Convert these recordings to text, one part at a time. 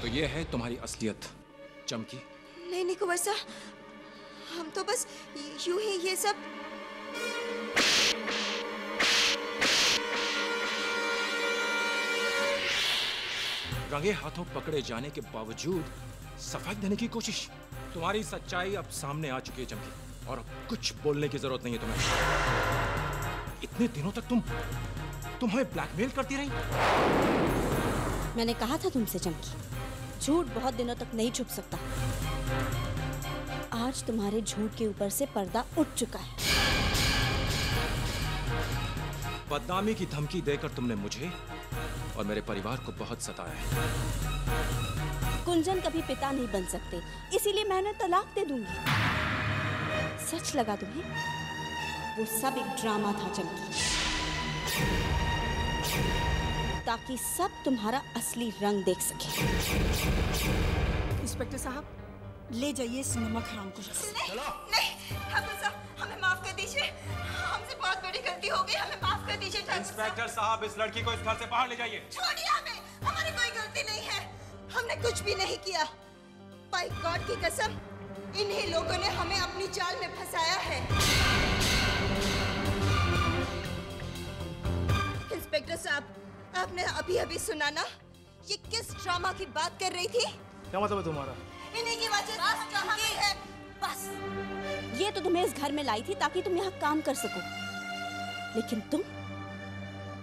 तो ये है तुम्हारी असलियत, चमकी। नहीं कुंवर साहब, हम तो बस यूं ही ये सब। रंगे हाथों पकड़े जाने के बावजूद सफाई देने की कोशिश। तुम्हारी सच्चाई अब सामने आ चुकी है चमकी, और अब कुछ बोलने की जरूरत नहीं है तुम्हें। इतने दिनों तक तुम्हें ब्लैकमेल करती रही। मैंने कहा था तुमसे चमकी, झूठ बहुत दिनों तक नहीं छुप सकता। आज तुम्हारे झूठ के ऊपर से पर्दा उठ चुका है। बदनामी की धमकी देकर तुमने मुझे और मेरे परिवार को बहुत सताया है। कुंजन कभी पिता नहीं बन सकते, इसीलिए मैंने तलाक दे दूंगी। सच लगा तुम्हें? वो सब एक ड्रामा था चमकी, ताकि सब तुम्हारा असली रंग देख सके। इंस्पेक्टर साहब, ले जाइए इस नमक हराम को। नहीं ठाकुर साहब, हमें माफ कर दीजिए, हमसे बहुत बड़ी गलती हो गई, हमें माफ कर दीजिए ठाकुर साहब। इंस्पेक्टर साहब, इस लड़की को इस घर से बाहर ले जाइए। छोड़िए हमें, हमारी कोई गलती नहीं है, हमने कुछ भी नहीं किया। बाय गॉड की कसम, इन्हीं लोगों ने हमें अपनी चाल में फंसाया है। इंस्पेक्टर साहब, आपने अभी अभी सुना ना, ये किस ड्रामा की बात कर रही थी? क्या मतलब है तुम्हारा? इन्हीं की वजह से है। बस, ये तो तुम्हें इस घर में लाई थी ताकि तुम यहाँ काम कर सको, लेकिन तुम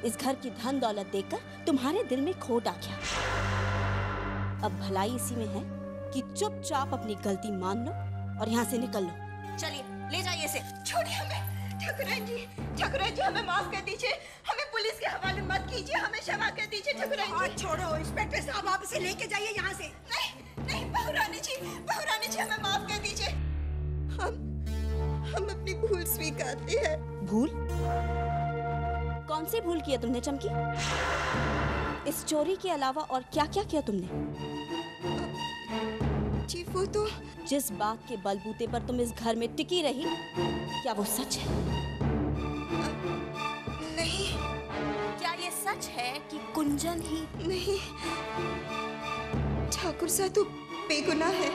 इस घर की धन दौलत देखकर तुम्हारे दिल में खोट आ गया। अब भलाई इसी में है कि चुपचाप अपनी गलती मान लो और यहाँ से निकल लो। चलिए, ले जाइए इसे। छोड़िए हमें ठाकुरान जी, ठाकुरान जी, हमें माफ कर दीजिए, हमें पुलिस के हवाले मत कीजिए, हमें क्षमा कर दीजिए ठाकुरान जी। छोड़ो इंस्पेक्टर साहब, आप इसे लेके जाइए यहाँ से। नहीं बहुरानी जी, हमें माफ कर दीजिए, हम अपनी भूल स्वीकारते हैं। भूल? कौन सी भूल किया तुमने चमकी? इस चोरी के अलावा और क्या किया तुमने? जी वो तो जिस बात के बलबूते पर तुम इस घर में टिकी रही, क्या वो सच है? नहीं। क्या ये सच है कि कुंजन ही? नहीं, ठाकुर साहब तो बेगुनाह है।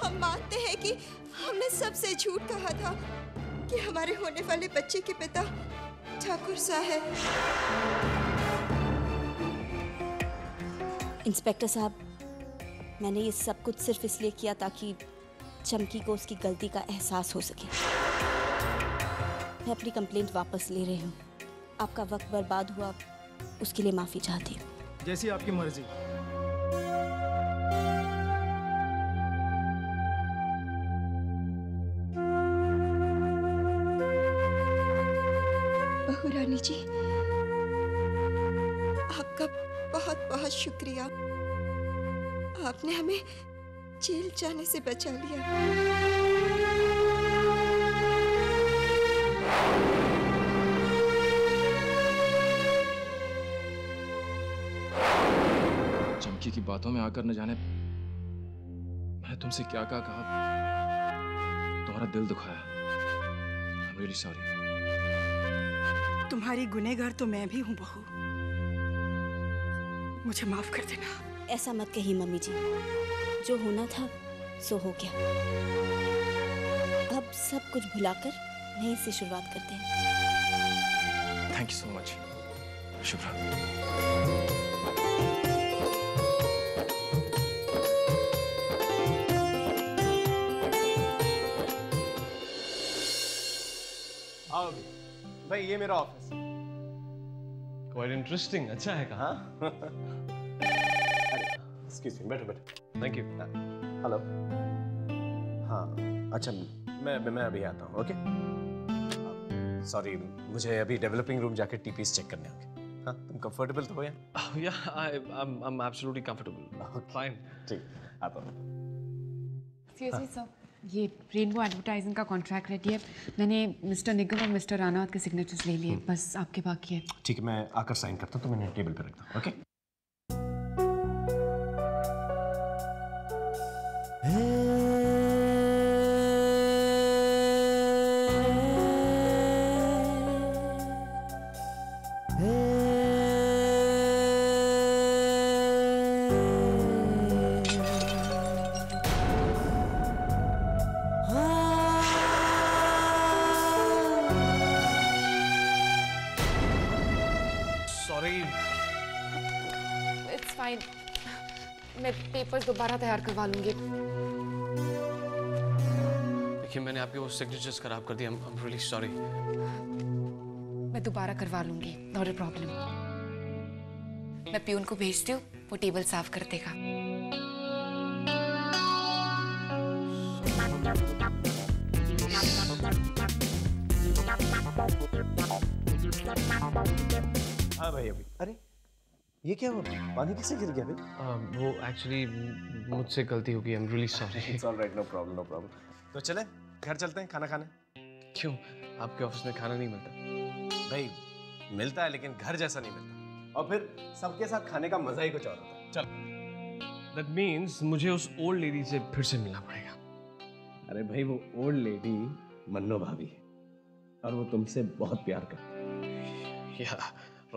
हम मानते हैं कि हमने सबसे झूठ कहा था कि हमारे होने वाले बच्चे के पिता ठाकुर साहब है। इंस्पेक्टर साहब, मैंने ये सब कुछ सिर्फ इसलिए किया ताकि चमकी को उसकी गलती का एहसास हो सके। मैं अपनी कंप्लेंट वापस ले रही हूँ। आपका वक्त बर्बाद हुआ, उसके लिए माफी चाहती हूँ। जैसी आपकी मर्जी। बहुरानी जी, आपका बहुत बहुत शुक्रिया, आपने हमें जेल जाने से बचा लिया। चमकी की बातों में आकर न जाने मैं तुमसे क्या कहा, तुम्हारा दिल दुखाया। I'm really sorry। तुम्हारी गुनहगार तो मैं भी हूँ बहू, मुझे माफ कर देना। ऐसा मत कहिए मम्मी जी, जो होना था सो हो गया। अब सब कुछ भुलाकर नई से शुरुआत करते हैं। Thank you so much Shubhra. भाई, ये मेरा ऑफिस। Quite interesting, अच्छा है कहाँ? अरे, excuse me, बैठो बैठो। Thank you। हेलो। हाँ, अच्छा मैं अभी आता हूँ, ओके? सॉरी, मुझे अभी डेवलपिंग रूम जाके टीपीस चेक करने होंगे। हाँ, तुम कंफर्टेबल तो हो यार? Yeah, I'm absolutely comfortable. Fine, ठीक, आता हूँ। Excuse me, sir. ये रेनबो एडवर्टाइजिंग का कॉन्ट्रैक्ट रेडी है, मैंने मिस्टर निगम और मिस्टर राणावत के सिग्नेचर्स ले लिए, बस आपके बाकी है। ठीक है, मैं आकर साइन करता हूँ, तो मैंने टेबल पर रखता हूँ, ओके? मैं पेपर दोबारा तैयार करवा लूंगी। देखिए मैंने आपके वो सिग्नेचर्स खराब कर दिए। I am really sorry. मैं दोबारा करवा लूंगी, नॉट अ प्रॉब्लम। मैं प्यून को भेजती हूँ, वो टेबल साफ कर देगा। हाँ भाई अभी। अरे ये क्या हुआ? पानी किससे गिर गया? वो एक्चुअली मुझसे गलती हो गई। I'm really sorry. It's all right, no problem, no problem. तो चले घर चलते हैं खाना खाने। क्यों? आपके ऑफिस में खाना नहीं मिलता? भाई मिलता है लेकिन घर जैसा नहीं मिलता, और फिर सबके साथ खाने का मजा ही कुछ और होता है। चल। That means मुझे उस ओल्ड लेडी से फिर से मिलना पड़ेगा। अरे भाई वो ओल्ड लेडी मन्नो भाभी है, और वो तुमसे बहुत प्यार करती। Yeah,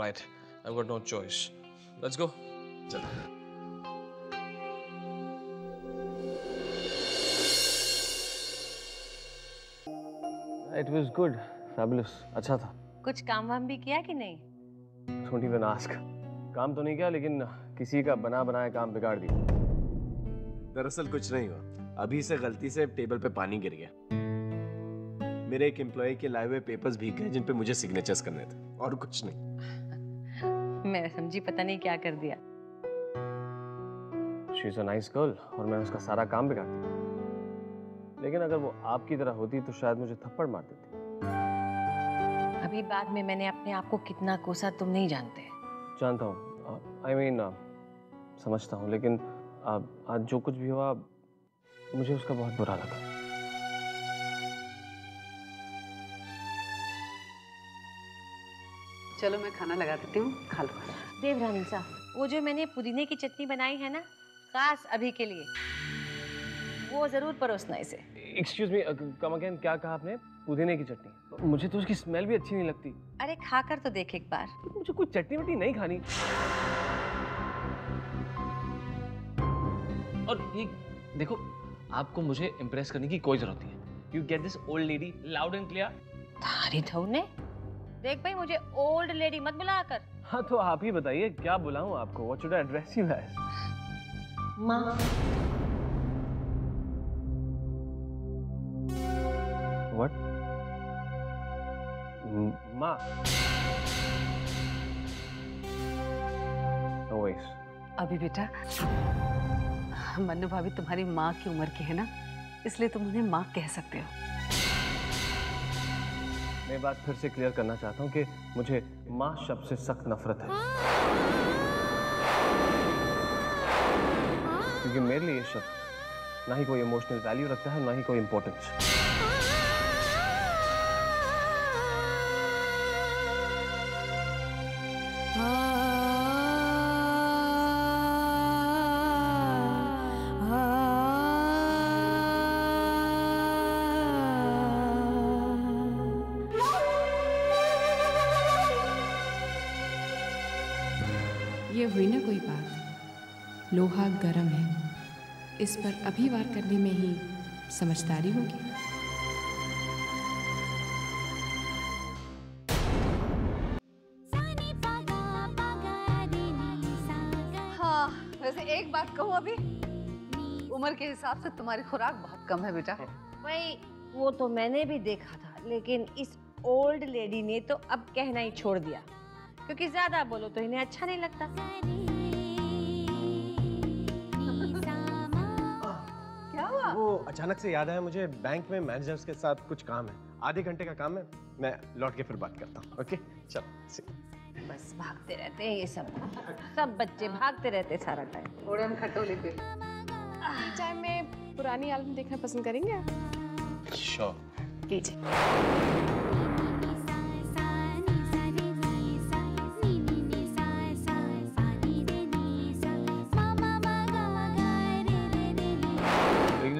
right. I've got no choice. Let's go. चलो। It was good, fabulous. अच्छा था। कुछ काम वाम भी किया कि नहीं? Don't even ask. काम तो नहीं किया, लेकिन किसी का बना बनाया काम बिगाड़ दिया। दरअसल कुछ नहीं हुआ। अभी से गलती से टेबल पे पानी गिर गया। मेरे एक एम्प्लॉय के लाए हुए पेपर्स भीग गए जिन पे मुझे सिग्नेचर्स करने थे, और कुछ नहीं। मैं समझी पता नहीं क्या कर दिया। She is a nice girl, और मैं उसका सारा काम बिगाड़ दिया। लेकिन अगर वो आपकी तरह होती तो शायद मुझे थप्पड़ मार देती। अभी बाद में मैंने अपने आप को कितना कोसा तुम नहीं जानते। जानता हूँ, I mean, समझता हूँ, लेकिन आज जो कुछ भी हुआ मुझे उसका बहुत बुरा लगा। चलो मैं खाना लगा देती हूँ, खा लो। देवरानी साहब, वो जो मैंने पुदीने की चटनी बनाई है ना, खास अभी के लिए, वो जरूर परोसना इसे। एक्सक्यूज मी, कम अगेन, क्या कहा आपने? पुदीने की चटनी? मुझे तो उसकी स्मेल भी अच्छी नहीं लगती। अरे खा कर तो देख एक बार। मुझे कोई चटनी वटनी नहीं खानी। और ये देखो, आपको मुझे इम्प्रेस करने की कोई जरूरत नहीं है। You get this old lady loud and clear. देख भाई मुझे ओल्ड लेडी मत बुला कर। हाँ तो आप ही बताइए क्या बुलाऊं आपको? What should I address you as? माँ। What? माँ। No ways. अभी बेटा, मन्नू भाभी तुम्हारी माँ की उम्र की है ना, इसलिए तुम उन्हें माँ कह सकते हो। मैं बात फिर से क्लियर करना चाहता हूँ कि मुझे माँ शब्द से सख्त नफरत है, क्योंकि मेरे लिए ये शब्द ना ही कोई इमोशनल वैल्यू रखता है, ना ही कोई इम्पोर्टेंस। ये हुई ना कोई बात, लोहा गरम है, इस पर अभी वार करने में ही समझदारी होगी। हाँ वैसे एक बात कहूँ, अभी उम्र के हिसाब से तुम्हारी खुराक बहुत कम है बेटा। भाई वो तो मैंने भी देखा था, लेकिन इस ओल्ड लेडी ने तो अब कहना ही छोड़ दिया, क्योंकि ज्यादा बोलो तो इन्हें अच्छा नहीं लगता। क्या हुआ? वो अचानक से याद आया मुझे, बैंक में मैनेजर्स के साथ कुछ काम है, आधे घंटे का काम है, मैं लौट के फिर बात करता हूँ। ओके चल। बस भागते रहते हैं ये सब बच्चे, भागते रहते सारा टाइम। ओढ़न खटोले पे चाहे मैं पुरानी एल्बम देखना पसंद करेंगे आप? श्योर कीजिए।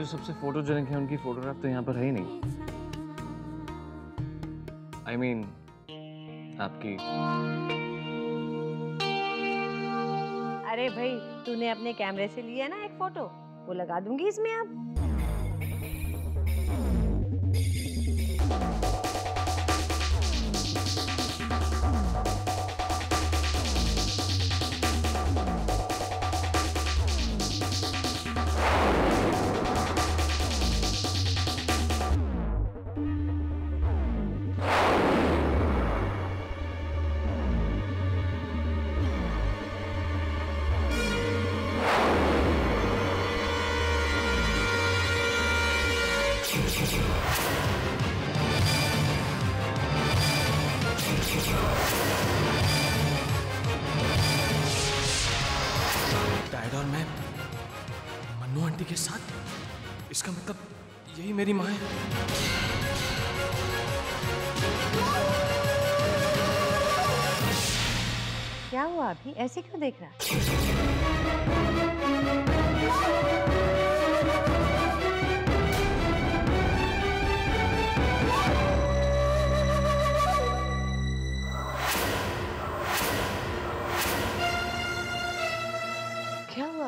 सबसे फोटोजेनिक है उनकी फोटोग्राफ तो यहाँ पर है ही नहीं। I mean, आपकी। अरे भाई तूने अपने कैमरे से लिया ना एक फोटो, वो लगा दूंगी इसमें। आप डायडोर में मन्नू आंटी के साथ, इसका मतलब यही मेरी माँ है। क्या हुआ अभी, ऐसे क्यों देख रहा है? क्या हुआ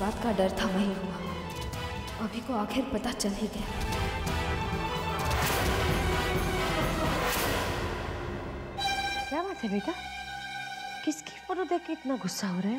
बात का डर था वही हुआ, अभी को आखिर पता चल ही गया। क्या बात है बेटा, किसकी फोटो देख के इतना गुस्सा हो रहा है?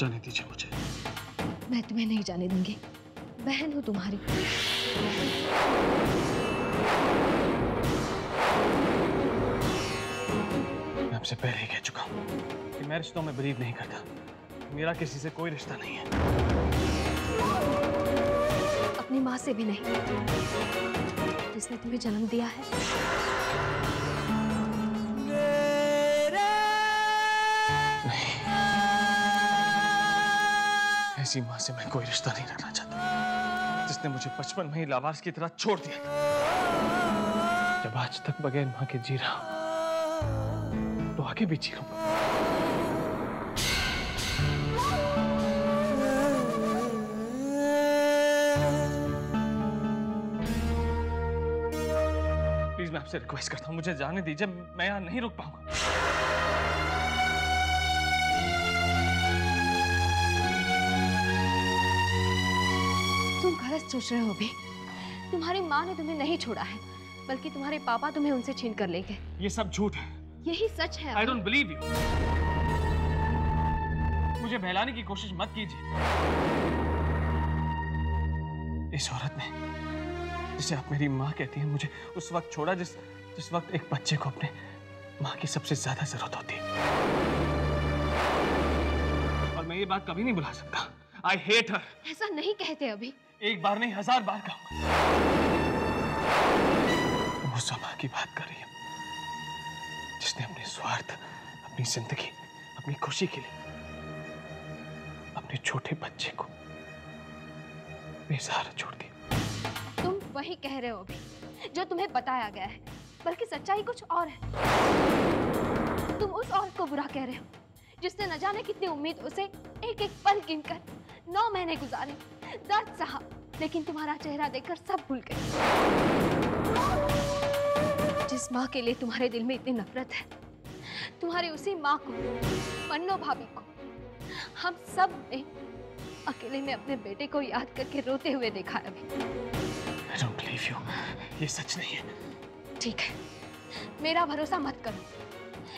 जाने दीजिए मुझे। मैं तुम्हें नहीं जाने दूंगी, बहन हूं तुम्हारी। मैं आपसे पहले ही कह चुका हूं कि मैं रिश्तों में बिलीव नहीं करता। मेरा किसी से कोई रिश्ता नहीं है, अपनी माँ से भी नहीं जिसने तुम्हें जन्म दिया है। ऐसी माँ से मैं कोई रिश्ता नहीं रखना चाहता जिसने मुझे बचपन में ही लावारिस की तरह छोड़ दिया था। जब आज तक बगैर माँ के जी रहा तो आगे भी जी रहूंगा। प्लीज मैं आपसे रिक्वेस्ट करता हूँ, मुझे जाने दीजिए, मैं यहाँ नहीं रुक पाऊंगा। सोच रहे हो भी, तुम्हारी माँ ने तुम्हें नहीं छोड़ा है, बल्कि तुम्हारे पापा तुम्हें उनसे छीन कर लेंगे। ये सब झूठ है, यही सच है। I don't believe you। मुझे बहलाने की कोशिश मत कीजिए। इस औरत ने, जिसे आप मेरी माँ कहती हैं, मुझे उस वक्त छोड़ा जिस वक्त एक बच्चे को अपने माँ की सबसे ज्यादा जरूरत होती है। और मैं ये बात कभी नहीं भुला सकता। I hate her। ऐसा नहीं कहते अभी, एक बार नहीं 1000 बार कहूंगा। उस माँ की बात कर रही है जिसने अपने स्वार्थ, अपनी जिंदगी, अपनी खुशी के लिए अपने छोटे बच्चे को बेसहारा छोड़ दिया। तुम वही कह रहे हो अभी जो तुम्हें बताया गया है, बल्कि सच्चाई कुछ और है। तुम उस औरत को बुरा कह रहे हो जिसने न जाने कितनी उम्मीद उसे एक एक पल गिनकर 9 महीने गुजारे। दर्द साहब, लेकिन तुम्हारा चेहरा देखकर सब भूल गए। जिस माँ के लिए तुम्हारे दिल में इतनी नफरत है, तुम्हारी उसी माँ को, मन्नो भाभी को, हम सब ने अकेले में अपने बेटे को याद करके रोते हुए देखा है। I don't believe you। ये सच नहीं है। ठीक है, मेरा भरोसा मत करो,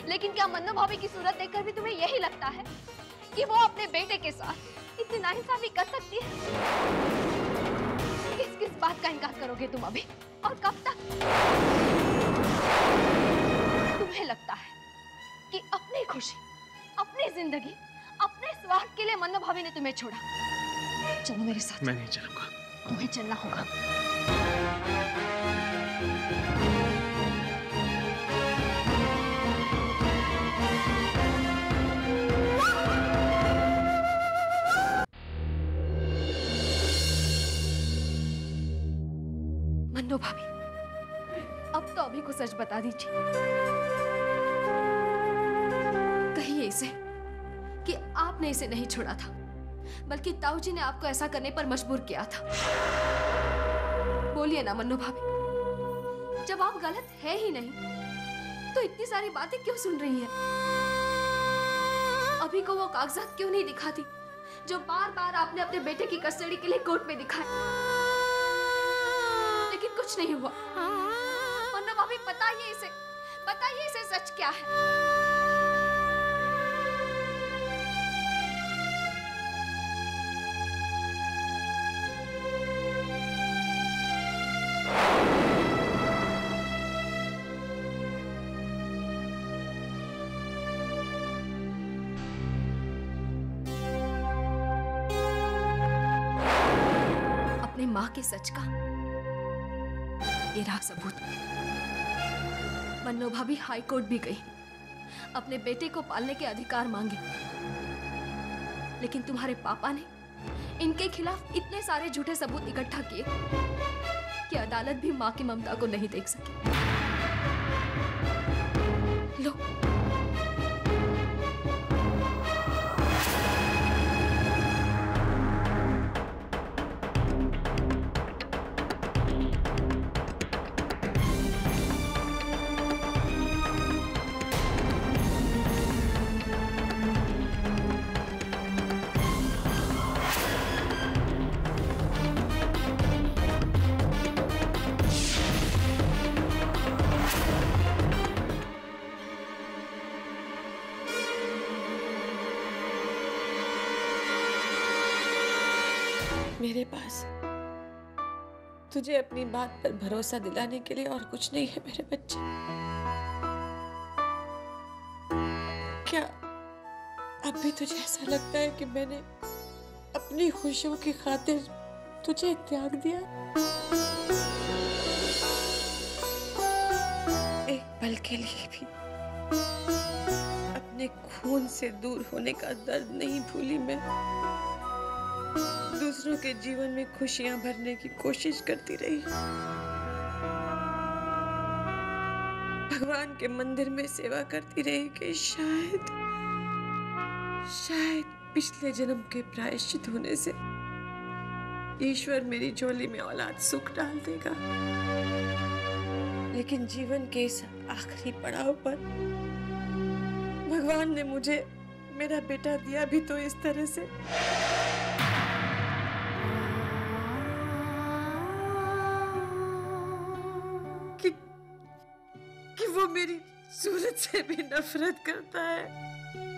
लेकिन क्या मन्ना भाभी की सूरत देखकर भी तुम्हें यही लगता है कि वो अपने बेटे के साथ इतनी नाइंसाफी कर सकती है? किस किस बात का इनकार करोगे तुम अभी और कब तक? तुम्हें लगता है कि अपनी खुशी, अपनी जिंदगी, अपने स्वार्थ के लिए मन्ना भाभी ने तुम्हें छोड़ा? चलो मेरे साथ। मैं नहीं चलूंगा। तुम्हें चलना होगा। मन्नो भाभी, अब तो अभी को सच बता दीजिए। कहिए इसे कि आपने इसे नहीं छोड़ा था, बल्कि ताऊजी ने आपको ऐसा करने पर मजबूर किया था। बोलिए ना मन्नो भाभी, जब आप गलत है ही नहीं तो इतनी सारी बातें क्यों सुन रही है? अभी को वो कागजात क्यों नहीं दिखाती जो बार बार आपने अपने बेटे की कस्टडी के लिए कोर्ट में दिखाए? लेकिन कुछ नहीं हुआ। मन्नो भाभी बताइए इसे सच क्या है। माँ के सच का ये रहा सबूत। मन्नो भाभी हाई कोर्ट भी गई, अपने बेटे को पालने के अधिकार मांगे, लेकिन तुम्हारे पापा ने इनके खिलाफ इतने सारे झूठे सबूत इकट्ठा किए कि अदालत भी माँ की ममता को नहीं देख सकी। लो, मेरे पास तुझे अपनी बात पर भरोसा दिलाने के लिए और कुछ नहीं है मेरे बच्चे। क्या अब भी तुझे ऐसा लगता है कि मैंने अपनी खुशियों की खातिर तुझे त्याग दिया? एक पल के लिए भी अपने खून से दूर होने का दर्द नहीं भूली मैं। दूसरों के जीवन में खुशियां भरने की कोशिश करती रही। भगवान के मंदिर में सेवा करती रही कि शायद पिछले जन्म के प्रायश्चित होने से ईश्वर मेरी झोली में औलाद सुख डाल देगा। लेकिन जीवन के इस आखिरी पड़ाव पर भगवान ने मुझे मेरा बेटा दिया भी तो इस तरह से। वो मेरी सूरत से भी नफरत करता है।